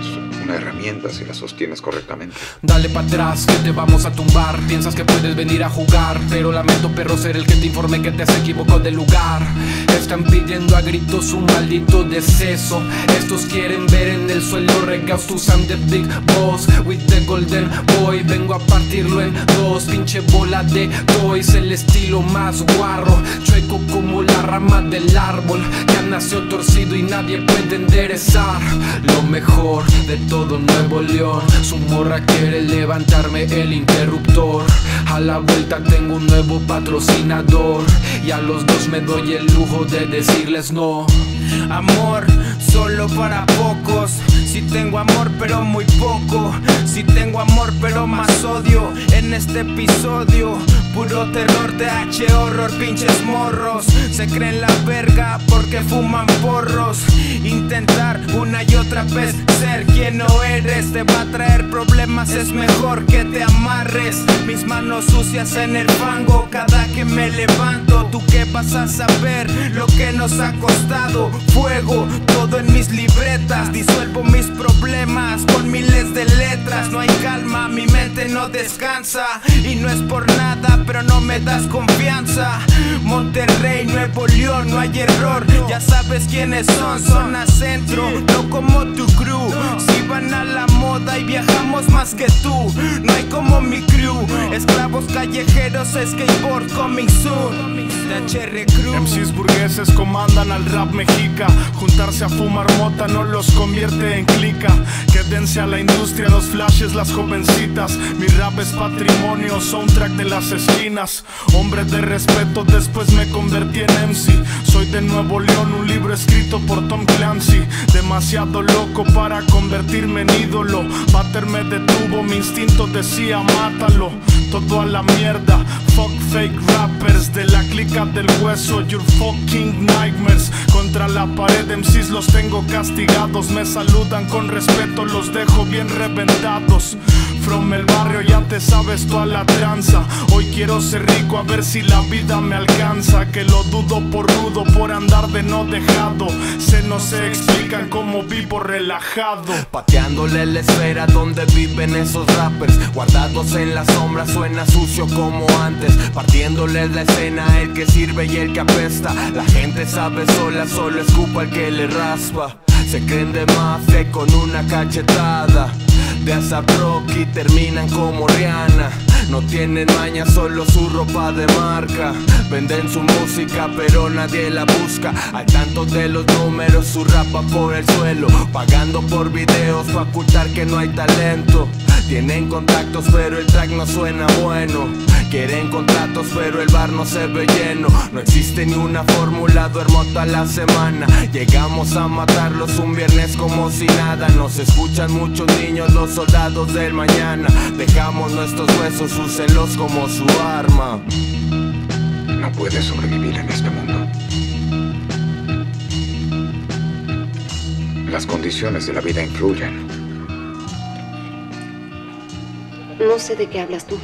es una herramienta si la sostienes correctamente. Dale para atrás que te vamos a tumbar. Piensas que puedes venir a jugar, pero lamento, perro, ser el que te informe que te has equivocado de lugar. Están pidiendo a gritos un maldito deceso. Estos quieren ver en el suelo regaustus. I'm the Big Boss with the Golden Boy. Vengo a partirlo en dos, pinche bola de toys. El estilo más guarro, chueco como la rama del árbol. Ya nació torcido y nadie puede enderezar. Lo mejor de todo Nuevo León, su morra quiere levantarme el interruptor. A la vuelta tengo un nuevo patrocinador y a los dos me doy el lujo de decirles no. Amor solo para pocos. Si tengo amor pero muy poco. Si tengo amor pero más odio. En este episodio puro terror de H-Horror, pinches morros. Se creen la verga porque fuman porros. Intentar una y otra vez ser quien no eres te va a traer problemas, es mejor que te amarres. Mis manos sucias en el fango cada que me levanto. Tú qué vas a saber lo que nos ha costado. Fuego, todo en mis libretas. Disuelvo mis problemas con miles de letras. No hay calma, mi mente no descansa. Y no es por nada, pero no me das confianza. Monterrey, Nuevo León, no hay error. Ya sabes quiénes son, zona centro. No como tu crew, si van a la moda y viajamos más que tú. No hay como mi crew, esclavos callejeros, skateboard coming soon. THR Crew. MCs burgueses comandan al rap mexica. Juntarse a fumar mota no los convierte en clica. Quédense a la industria, los flashes, las jovencitas. Mi rap es patrimonio, soundtrack de las esquinas. Hombre de respeto, después me convertí en MC. Soy de Nuevo León, un libro escrito por Tom Clancy. Demasiado loco para convertirme en ídolo. Bater me detuvo, mi instinto decía mátalo. Todo a la mierda, fuck fake rappers. De la clica del hueso, your fucking nightmares. Contra la pared, MCs los tengo castigados. Me saludan con respeto, los dejo bien reventados. From el barrio ya te sabes toda la tranza. Hoy quiero ser rico, a ver si la vida me alcanza. Que lo dudo por rudo, por andar de no dejado. Se no se explican cómo vivo relajado. Pateándole la esfera donde viven esos rappers. Guardados en la sombra, suena sucio como antes. Partiéndole la escena, el que sirve y el que apesta. La gente sabe sola, solo escupa el que le raspa. Se creen de mafia con una cachetada de ASAP Rocky, terminan como Rihanna. No tienen maña, solo su ropa de marca. Venden su música, pero nadie la busca. Al tanto de los números, su rap va por el suelo. Pagando por videos para ocultar que no hay talento. Tienen contactos, pero el track no suena bueno. Quieren contratos, pero el bar no se ve lleno. No existe ni una fórmula, duermo toda la semana. Llegamos a matarlos un viernes como si nada. Nos escuchan muchos niños, los soldados del mañana. Dejamos nuestros huesos, úsenlos como su arma. No puedes sobrevivir en este mundo. Las condiciones de la vida influyen. No sé de qué hablas tú.